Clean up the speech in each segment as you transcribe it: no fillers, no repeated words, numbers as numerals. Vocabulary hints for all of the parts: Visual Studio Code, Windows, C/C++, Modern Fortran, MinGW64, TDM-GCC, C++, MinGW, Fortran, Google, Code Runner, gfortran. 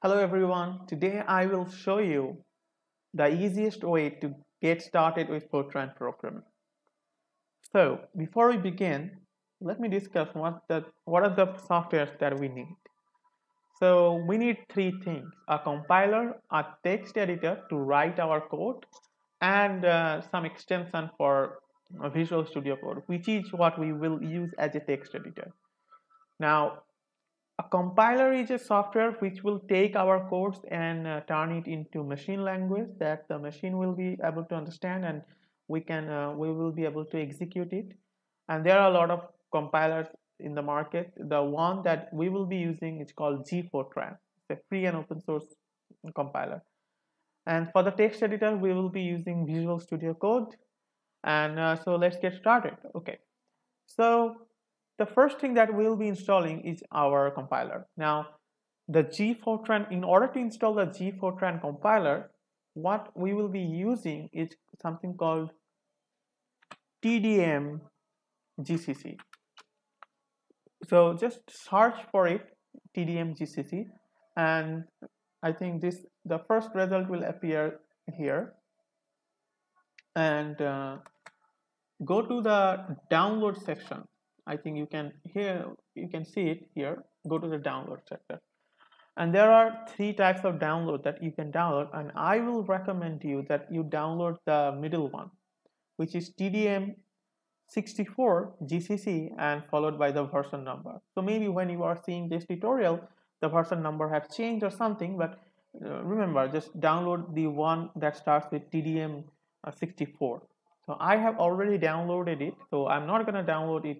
Hello everyone, today I will show you the easiest way to get started with Fortran programming. So before we begin, let me discuss what are the softwares that we need. So we need three things: a compiler, a text editor to write our code, and some extension for Visual Studio Code, which is what we will use as a text editor. Now, a compiler is a software which will take our codes and turn it into machine language that the machine will be able to understand, and we will be able to execute it. And there are a lot of compilers in the market. The one that we will be using is called gfortran. It's a free and open source compiler. And for the text editor, we will be using Visual Studio Code. And so let's get started. Okay, so the first thing that we'll be installing is our compiler. Now, the gfortran, in order to install the gfortran compiler, what we will be using is something called TDM-GCC. So just search for it, TDM-GCC, and I think the first result will appear here. And go to the download section. I think you can see it here. Go to the download sector, and there are three types of download that you can download, and I will recommend you that you download the middle one, which is TDM-64 GCC and followed by the version number. So maybe when you are seeing this tutorial, the version number has changed or something, but remember, just download the one that starts with TDM-64. So I have already downloaded it, so I'm not going to download it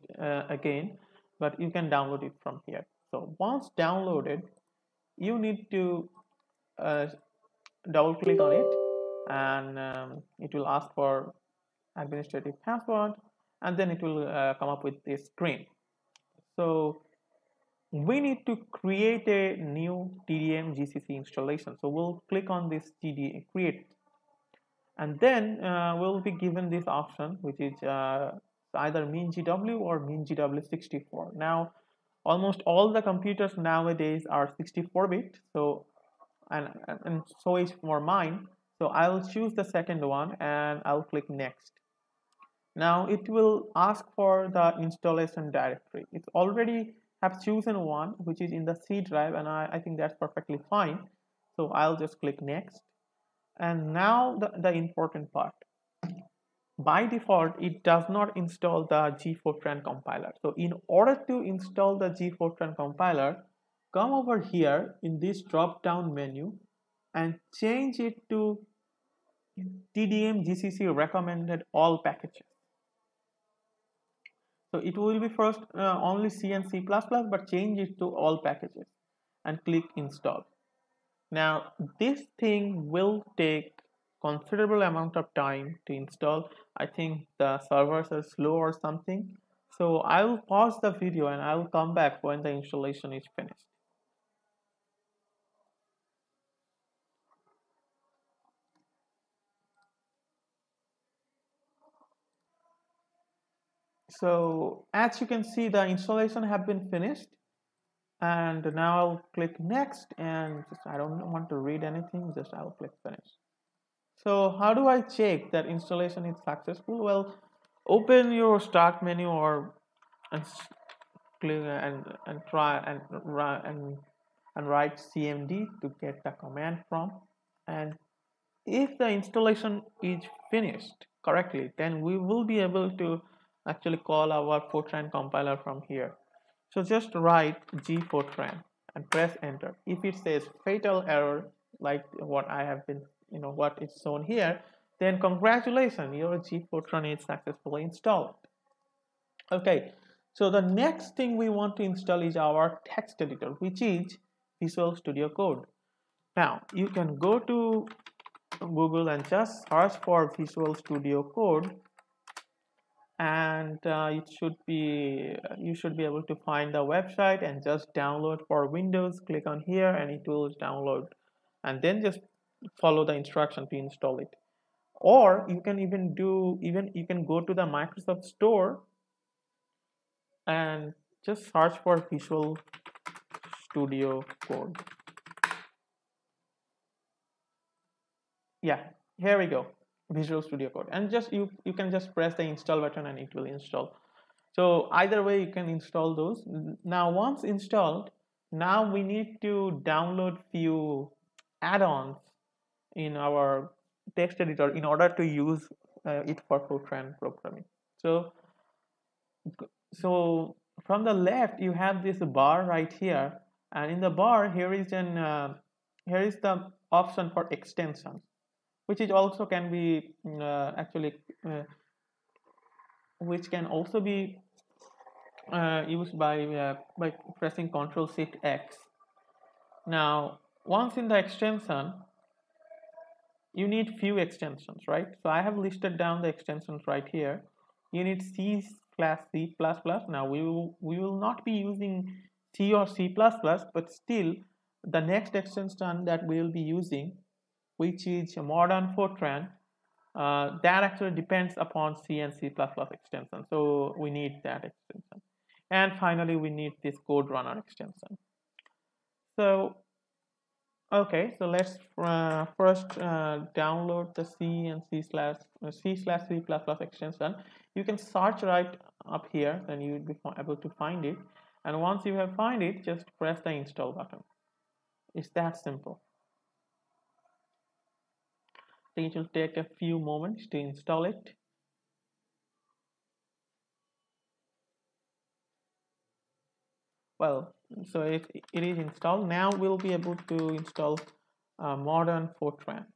again, but you can download it from here. So once downloaded, you need to double click on it, and it will ask for administrative password, and then it will come up with a screen. So we need to create a new TDM-GCC installation. So we'll click on this create. And then we'll be given this option, which is either MinGW or MinGW64. Now, almost all the computers nowadays are 64-bit, so and so is for mine. So I'll choose the second one and I'll click next. Now it will ask for the installation directory. It's already have chosen one, which is in the C drive, and I think that's perfectly fine. So I'll just click next. And now the important part. By default, it does not install the gfortran compiler. So in order to install the gfortran compiler, come over here in this drop down menu and change it to TDM-GCC recommended all packages. So it will be first only C and C++, but change it to all packages and click install. Now this thing will take considerable amount of time to install. I think the servers are slow or something. So I will pause the video and I will come back when the installation is finished. So as you can see, the installation have been finished. And now I'll click next, and just, I don't want to read anything, just I'll click finish. So how do I check that installation is successful? Well, open your start menu or and write cmd to get the command prompt. And if the installation is finished correctly, then we will be able to actually call our Fortran compiler from here. So just write gfortran and press enter. If it says fatal error, like what I have been, what is shown here, then congratulations, your gfortran is successfully installed. Okay, so the next thing we want to install is our text editor, which is Visual Studio Code. Now you can go to Google and just search for Visual Studio Code, and you should be able to find the website and just download for Windows. Click on here and it will download, and then just follow the instruction to install it. Or you can even go to the Microsoft Store and just search for Visual Studio Code. yeah, here we go, Visual Studio Code, and just you can just press the install button and it will install. So either way you can install those. Now once installed, now we need to download few add-ons in our text editor in order to use it for Fortran programming. So from the left you have this bar right here, and in the bar here is the option for extensions, which is also can be used by pressing Ctrl Shift X. Now once in the extension, you need few extensions, right? So I have listed down the extensions right here. You need C/C++. Now we will not be using C or C++, but still the next extension that we will be using, which is Modern Fortran, that actually depends upon C and C++ extension. So we need that extension. And finally, we need this Code Runner extension. So, okay, so let's first download the C/C++ extension. You can search right up here and you would be able to find it. And once you have found it, just press the install button. It's that simple. I think it will take a few moments to install it. Well, so it is installed. Now we'll be able to install Modern Fortran.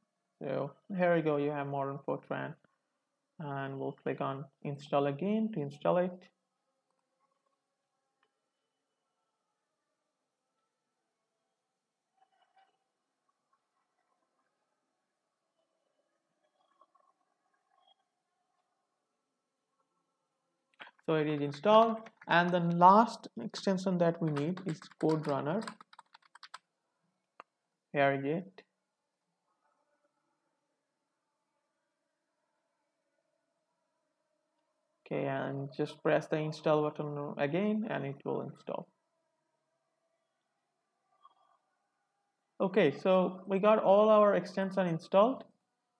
So here we go, you have Modern Fortran, and we'll click on install again to install it. So it is installed, and the last extension that we need is Code Runner. Here is it. Okay, and just press the install button again and it will install. Okay, so we got all our extensions installed.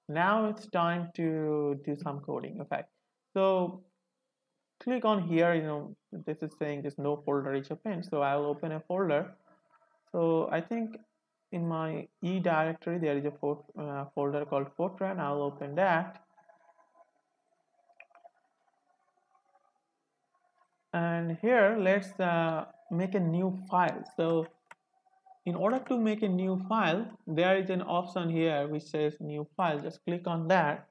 Now it's time to do some coding. Okay, so click on here, you know, this is saying there's no folder is open, so I'll open a folder. So I think in my E directory there is a folder called Fortran. I'll open that, and here let's make a new file. So in order to make a new file, there is an option here which says new file. Just click on that,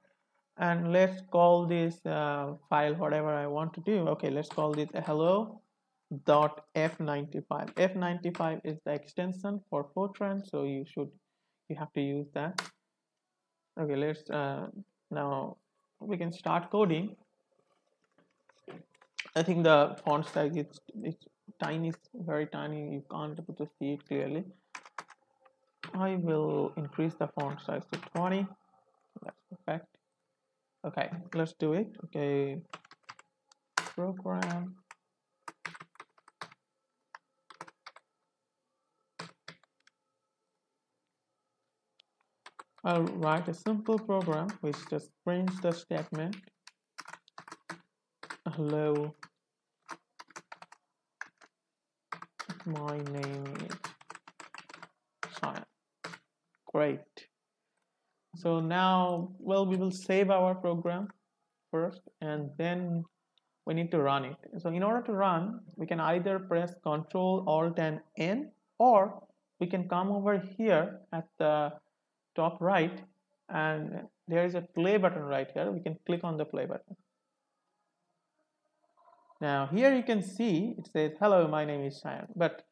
and let's call this file whatever I want to do. Okay, let's call this hello.f95. f95 is the extension for Fortran, so you have to use that. Okay, let's now we can start coding. I think the font size it's tiny, very tiny. You can't be able to see it clearly. I will increase the font size to 20. That's perfect. Okay, let's do it. Okay, program. I'll write a simple program which just prints the statement hello, my name is Shia. Great. So now, well, we will save our program first, and then we need to run it. So in order to run, we can either press Ctrl, Alt, and N, or we can come over here at the top right, and there is a play button right here. We can click on the play button. Now here you can see it says, hello, my name is Shia. But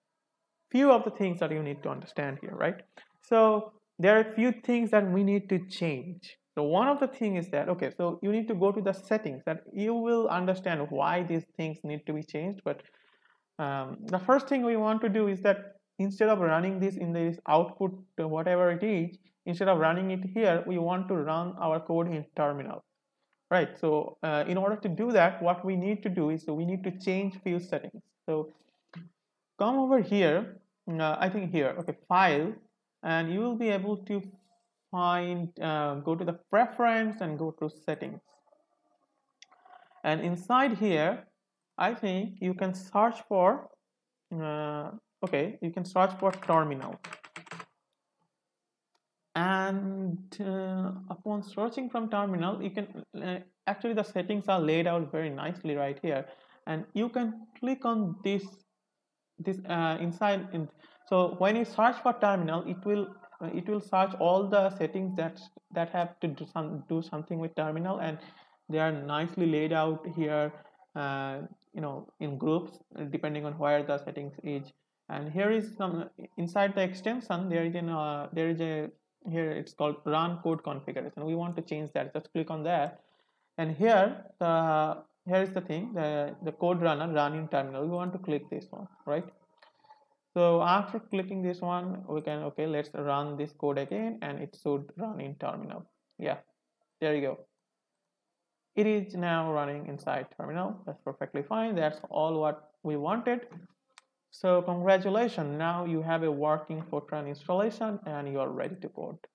few of the things that you need to understand here, right? So there are a few things that we need to change. So one of the things is that, okay, so you need to go to the settings, that you will understand why these things need to be changed. But the first thing we want to do is that instead of running this in this output, whatever it is, instead of running it here, we want to run our code in terminal, right? So in order to do that, what we need to do is, so we need to change few settings. So come over here, I think here, okay, file, and you will be able to find, go to the preference and go to settings. And inside here, I think you can search for, you can search for terminal. And upon searching from terminal, you can, actually the settings are laid out very nicely right here. And you can click on this, inside. So when you search for terminal, it will search all the settings that have to do something with terminal, and they are nicely laid out here, in groups depending on where the settings is. And here is some inside the extension. Here it's called run code configuration. We want to change that. Just click on that, and here here is the thing, the code runner, run in terminal. We want to click this one, right? So after clicking this one, we can, okay, let's run this code again, and it should run in terminal. Yeah, there you go. It is now running inside terminal. That's perfectly fine. That's all what we wanted. So congratulations, now you have a working Fortran installation and you are ready to code.